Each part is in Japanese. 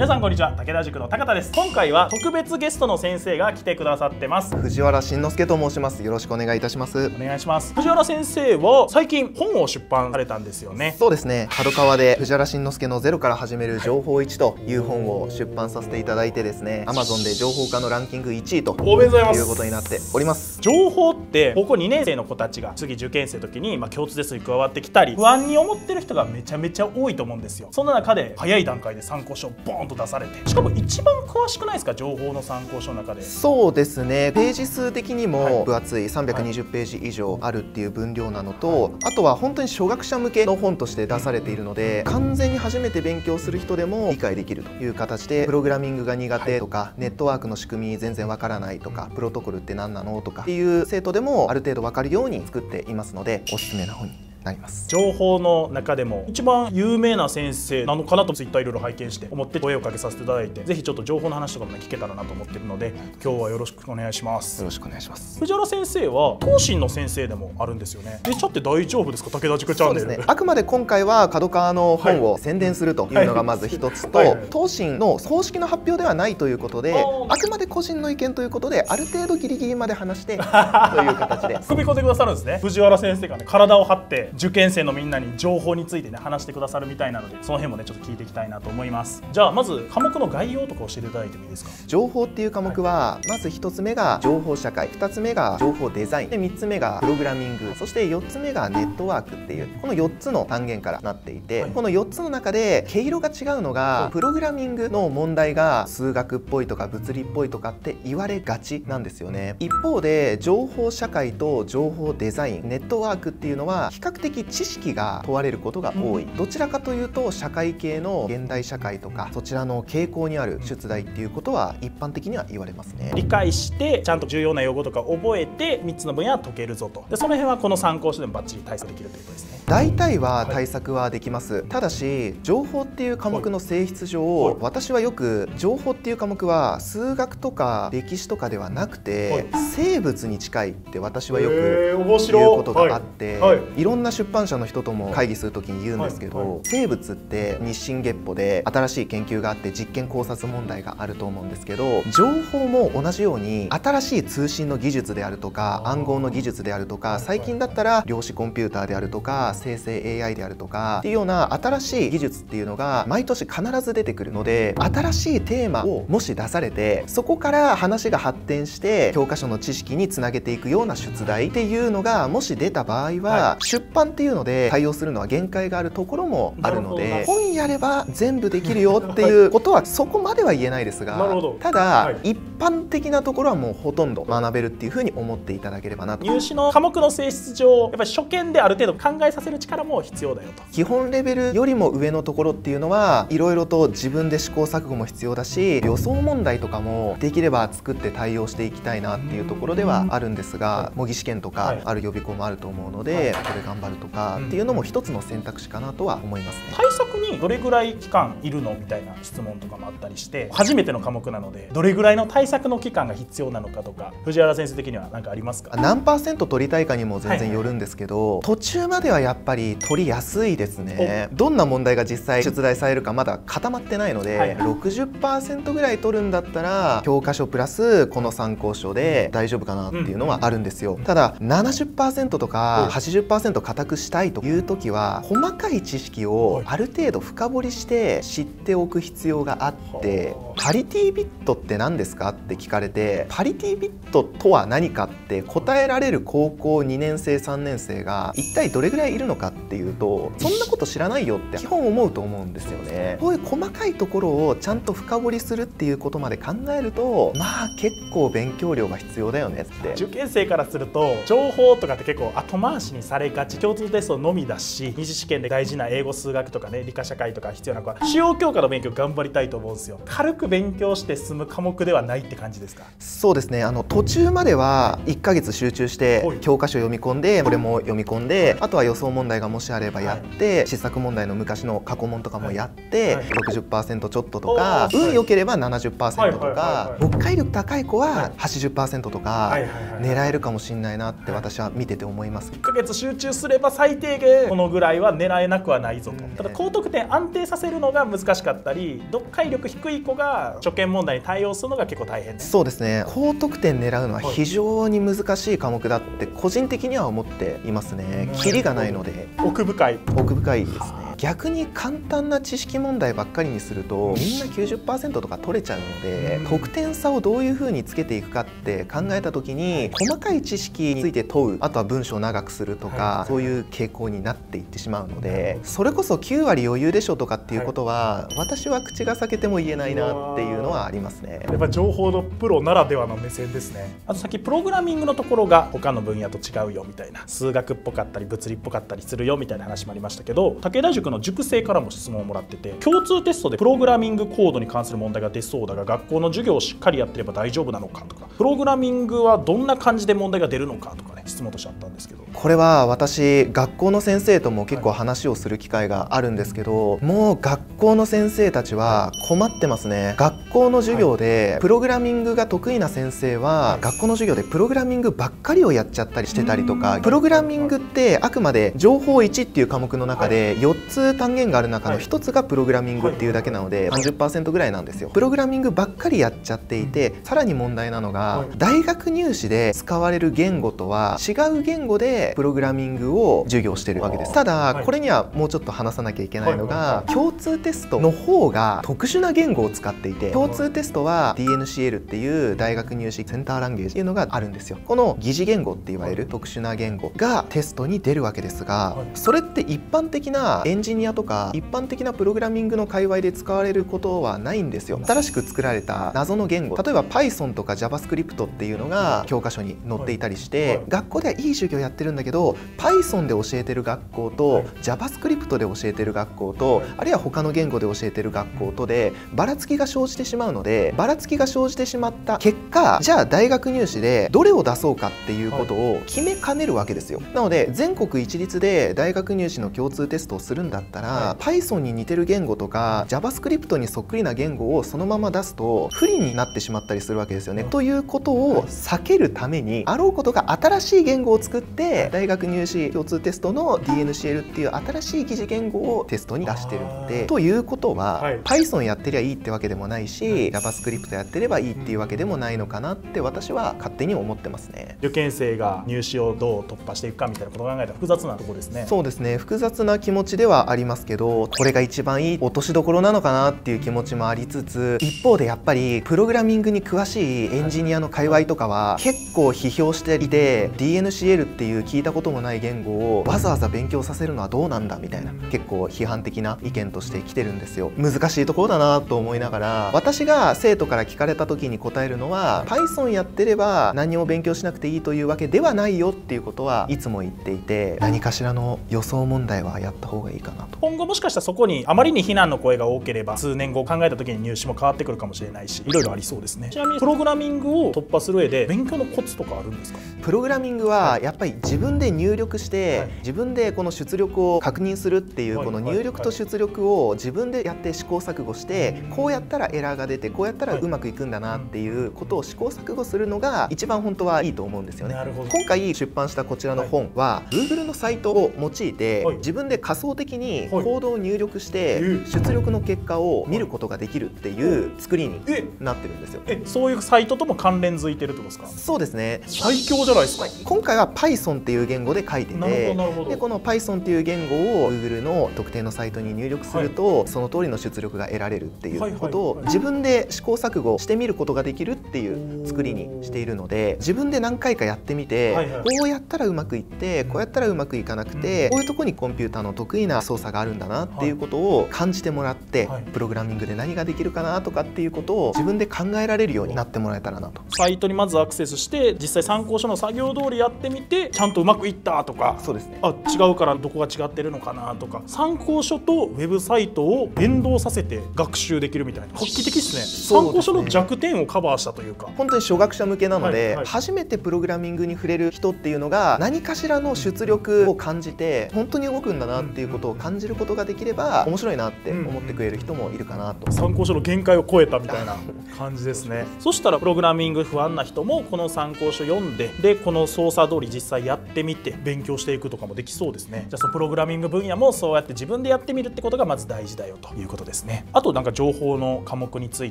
皆さんこんにちは、武田塾の高田です。今回は特別ゲストの先生が来てくださってます。藤原新之助と申します。よろしくお願いいたします。お願いします。藤原先生は最近本を出版されたんですよね。そうですね、KADOKAWAで藤原新之助のゼロから始める情報1という本を出版させていただいてですね、 Amazon で情報化のランキング1位ということになっております。情報って高校2年生の子たちが次受験生の時に、共通テストに加わってきたり不安に思ってる人がめちゃめちゃ多いと思うんですよ。そんな中で早い段階で参考書をボーンと出されて、しかも一番詳しくないですか、情報の参考書の中で。そうですね、ページ数的にも分厚い320ページ以上あるっていう分量なのと、あとは本当に初学者向けの本として出されているので、完全に初めて勉強する人でも理解できるという形で、プログラミングが苦手とか、ネットワークの仕組み全然わからないとか、プロトコルって何なのとかっていう生徒でもある程度わかるように作っていますので、おすすめな本になります。情報の中でも一番有名な先生なのかなとツイッターいろいろ拝見して思って声をかけさせていただいて、ぜひちょっと情報の話とかも、聞けたらなと思ってるので、今日はよろしくお願いします。よろしくお願いします。藤原先生は東進の先生でもあるんですよね。出ちゃって大丈夫ですか、武田塾チャンネル。そうですね、あくまで今回はKADOKAWAの本を宣伝するというのがまず一つと、東進の公式の発表ではないということで、あくまで個人の意見ということで、ある程度ギリギリまで話してという形で組み込んでくださるんですね。藤原先生がね、体を張って受験生のみんなに情報についてね、話してくださるみたいなので、その辺もねちょっと聞いていきたいなと思います。じゃあまず科目の概要とか教えていただいてもいいですか。情報っていう科目は、まず1つ目が情報社会、2つ目が情報デザインで、3つ目がプログラミング、そして4つ目がネットワークっていう、この4つの単元からなっていて、この4つの中で毛色が違うのが、プログラミングの問題が数学っぽいとか物理っぽいとかって言われがちなんですよね。一方で情報社会と情報デザイン、ネットワークっていうのは比較的知識が問われることが多い、どちらかというと社会系の現代社会とかそちらの傾向にある出題っていうことは一般的には言われますね。理解してちゃんと重要な用語とか覚えて3つの分野は解けるぞと。でその辺はこの参考書でもバッチリ対策できるということですね。大体は対策はできます。ただし情報っていう科目の性質上、私はよく情報っていう科目は数学とか歴史とかではなくて生物に近いって私はよく言うことがあって、いろんな出版社の人とも会議するときに言うんですけど、生物って日進月歩で新しい研究があって実験考察問題があると思うんですけど、情報も同じように新しい通信の技術であるとか暗号の技術であるとか、最近だったら量子コンピューターであるとか生成 AI であるとかっていうような新しい技術っていうのが毎年必ず出てくるので、新しいテーマをもし出されて、そこから話が発展して教科書の知識につなげていくような出題っていうのがもし出た場合は、出版っていうので対応するのは限界があるところもあるので、本やれば全部できるよっていうことはそこまでは言えないですが、ただ一般的なところはもうほとんど学べるっていうふうに思っていただければなと。入試の科目の性質上、やっぱり初見である程度考えさせる力も必要だよと。基本レベルよりも上のところっていうのはいろいろと自分で試行錯誤も必要だし、予想問題とかもできれば作って対応していきたいなっていうところではあるんですが、模擬試験とかある予備校もあると思うので、これ頑張るとかっていうのも一つの選択肢かなとは思いますね。対策にどれぐらい期間いるのみたいな質問とかもあったりして、初めての科目なのでどれぐらいの対策の期間が必要なのかとか、藤原先生的には何かありますか？何%取りたいかにも全然よるんですけど、途中まではやっぱり取りやすいですね。どんな問題が実際出題されるかまだ固まってないので、60% ぐらい取るんだったら教科書プラスこの参考書で大丈夫かなっていうのはあるんですよ。ただ 70% とか 80% 固くしたいという時は、細かい知識をある程度深掘りして知っておく必要があって、パリティビットって何ですかって聞かれて、パリティビットとは何かって答えられる高校2年生3年生が一体どれぐらいいるのかっていうと、そんなこと知らないよって基本思うと思うんですよね。こういう細かいところをちゃんと深掘りするっていうことまで考えると、結構勉強量が必要だよねって。受験生からすると情報とかって結構後回しにされがち、共通テストのみだし、二次試験で大事な英語数学とかね、理科社会とか必要な子は主要教科の勉強頑張りたいと思うんですよ。軽く勉強して進む科目ではないって感じですか？そうですね、途中までは1ヶ月集中して教科書読み込んで、これも読み込んで、あとは予想問題がもしあればやって、はい、試作問題の昔の過去問とかもやって、はいはい、60% ちょっととか、運良ければ 70% とか、読解力高い子は 80% とか狙えるかもしれないなって私は見てて思います。1ヶ月集中すれば最低限このぐらいは狙えなくはないぞと。ただ高得点安定させるのが難しかったり、読解力低い子が初見問題に対応するのが結構大変です。そうですね、高得点狙うのは非常に難しい科目だって個人的には思っていますね。キリがないので奥深いですね。逆に簡単な知識問題ばっかりにするとみんな 90% とか取れちゃうので、得点差をどういうふうにつけていくかって考えた時に、細かい知識について問う、あとは文章を長くするとか、そういう傾向になっていってしまうので、それこそ9割余裕でしょとかっていうことは私は口が裂けても言えないなっていうのはありますね。やっぱ情報のプロならではの目線ですね。あとさっきプログラミングのところが他の分野と違うよみたいな、数学っぽかったり物理っぽかったりするよみたいな話もありましたけど、武田塾の塾生からも質問をもらってて、共通テストでプログラミングコードに関する問題が出そうだが学校の授業をしっかりやってれば大丈夫なのかとか、プログラミングはどんな感じで問題が出るのかとかね、質問としてあったんですけど、これは私学校の先生とも結構話をする機会があるんですけど、はい、もう学校の先生たちは困ってますね。学校の授業でプログラミングが得意な先生は学校の授業でプログラミングばっかりをやっちゃったりしてたりとか、プログラミングってあくまで情報1っていう科目の中で4つ単元がある中の1つがプログラミングっていうだけなので 30% ぐらいなんですよ。プログラミングばっかりやっちゃっていて、さらに問題なのが大学入試で使われる言語とは違う言語でプログラミングを授業してるわけです。ただこれにはもうちょっと話さなきゃいけないのが、共通テストの方が特殊な言語を使っていて、共通テストは DNCL っていう大学入試センターランゲージっていうのがあるんですよ。この疑似言語って言われる特殊な言語がテストに出るわけですが、それって一般的なエンジニアとか一般的なプログラミングの界隈で使われることはないんですよ。新しく作られた謎の言語、例えば Python とか JavaScript っていうのが教科書に載っていたりして、学校ではいい授業やってるんだけど Python で教えてる学校と JavaScript で教えてる学校と、あるいは他の言語で教えてる学校とでばらつきが生じてしまうので、ばらつきが生じてしまった結果、じゃあ大学入試でどれを出そうかっていうことを決めかねるわけですよ。なので全国一律で大学入試の共通テストをするんだったら、Python に似てる言語とか JavaScript にそっくりな言語をそのまま出すと不利になってしまったりするわけですよね。ということを避けるために、あろうことか新しい言語を作って大学入試共通テストの DNCL っていう新しい疑似言語をテストに出してるので、ということは、はい、Python やってりゃいいってわけでもないし、JavaScript やってればいいっていうわけでもないのかなって私は勝手に思ってますね。受験生が入試をどう突破していくかみたいなことを考えたら複雑なところですね。そうですね、複雑な気持ちではありますけど、これが一番いい落としどころなのかなっていう気持ちもありつつ、一方でやっぱりプログラミングに詳しいエンジニアの界隈とかは結構批評していて、 DNCL っていう聞いたこともない言語をわざわざ勉強させるのはどうなんだみたいな、結構批判的な意見として来てるんですよ。難しいところだなと思いながら、私が生徒から聞かれた時に答えるのは Python やってれば何も勉強しなくていいというわけではないよっていうことはいつも言っていて、何かしらの予想問題はやった方がいいかなと。今後もしかしたらそこにあまりに非難の声が多ければ、数年後考えた時に入試も変わってくるかもしれないし、いろいろありそうですね。ちなみにプログラミングを突破する上で勉強のコツとかあるんですか？プログラミングはやっぱり自分で入力して自分でこの出力を確認するっていう、この入力と出力を自分でやって試行錯誤して、こうやったらエラーが出て、こうやったらうまくいくんだなっていうことを試行錯誤するのが一番本当はいいと思うんですよね。今回出版したこちらの本は Google のサイトを用いて自分で仮想的にコードを入力して出力の結果を見ることができるっていう作りになってるんですよ。そういうサイトとも関連づいてるってことですか？そうですね。最強じゃないですか。今回は Python っていう言語で書いてて、でこの Python っていう言語を Google の特定のサイトに入力すると、はい、その通りの出力が得られるっていうことを自分で試行錯誤してみることができるっていう作りにしているので、自分で何回かやってみて、はいはい、こうやったらうまくいって、こうやったらうまくいかなくて、こういうとこにコンピューターの得意な操作があるんだなっていうことを感じてもらって、はい、プログラミングで何ができるかなとかっていうことを自分で考えられるようになってもらえたらなと。サイトにまずアクセスして実際参考書の作業通通りやってみてちゃんとうまくいったとか、そうですね、あ、違うからどこが違ってるのかなとか、参考書とウェブサイトを連動させて学習できるみたいな、画期的ですね。参考書の弱点をカバーしたというか、本当に初学者向けなので、はいはい、初めてプログラミングに触れる人っていうのが何かしらの出力を感じて本当に動くんだなっていうことを感じることができれば面白いなって思ってくれる人もいるかなと。参考書の限界を超えたみたいな感じですね。そしたらプログラミング不安な人もこの参考書読んで、でこの操作通り実際やってみて勉強していくとかもできそうですね。じゃあそのプログラミング分野もそうやって自分でやってみるってことがまず大事だよということですね。あとなんか情報の科目につい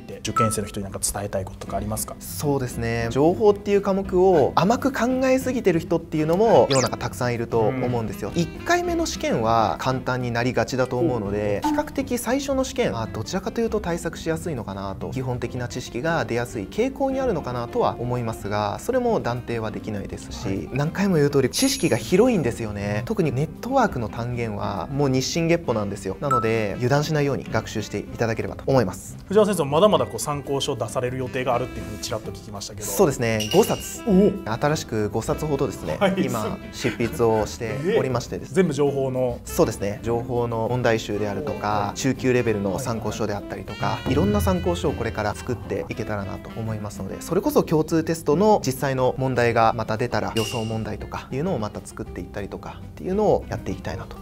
て受験生の人になんか伝えたいこととかありますか？そうですね、情報っていう科目を甘く考えすぎてる人っていうのも世の中たくさんいると思うんですよ。1回目の試験は簡単になりがちだと思うので、比較的最初の試験はどちらかというと対策しやすいのかなと、基本的な知識が出やすい傾向にあるのかなとは思いますが、それも断定はできないですし、はい、何回も言う通り知識が広いんですよね。特にネットワークの単元はもう日進月歩なんですよ。なので油断しないように学習していただければと思います。藤原先生もまだまだこう参考書を出される予定があるっていうふうにちらっと聞きましたけど。そうですね、5冊、新しく5冊ほどですね、はい、今執筆をしておりましてですね、全部情報の、そうですね、情報の問題集であるとか中級レベルの参考書であったりとか、いろんな参考書をこれから作っていけたらなと思いますので、それこそ共通テストの実際の問題がまた出たら予想問題とかいうのをまた作っていったりとかっていうのをやっていきたいなと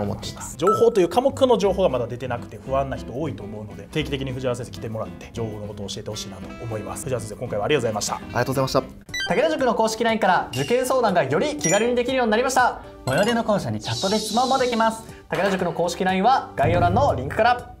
思っています。情報という科目の情報がまだ出てなくて不安な人多いと思うので、定期的に藤原先生来てもらって情報のことを教えてほしいなと思います。藤原先生、今回はありがとうございました。ありがとうございました。武田塾の公式 LINE から受験相談がより気軽にできるようになりました。最寄りの校舎にチャットで質問もできます。武田塾の公式 LINE は概要欄のリンクから。